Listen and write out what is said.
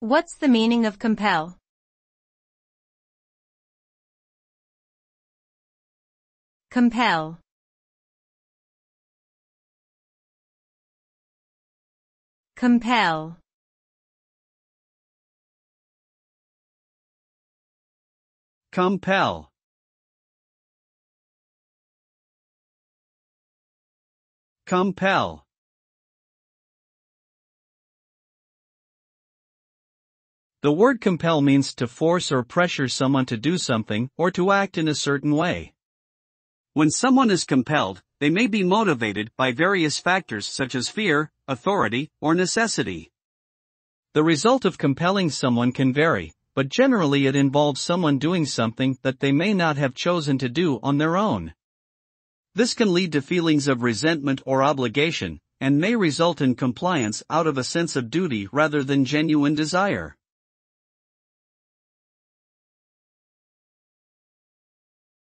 What's the meaning of compel? Compel. Compel. Compel. Compel. The word compel means to force or pressure someone to do something or to act in a certain way. When someone is compelled, they may be motivated by various factors such as fear, authority, or necessity. The result of compelling someone can vary, but generally it involves someone doing something that they may not have chosen to do on their own. This can lead to feelings of resentment or obligation, and may result in compliance out of a sense of duty rather than genuine desire.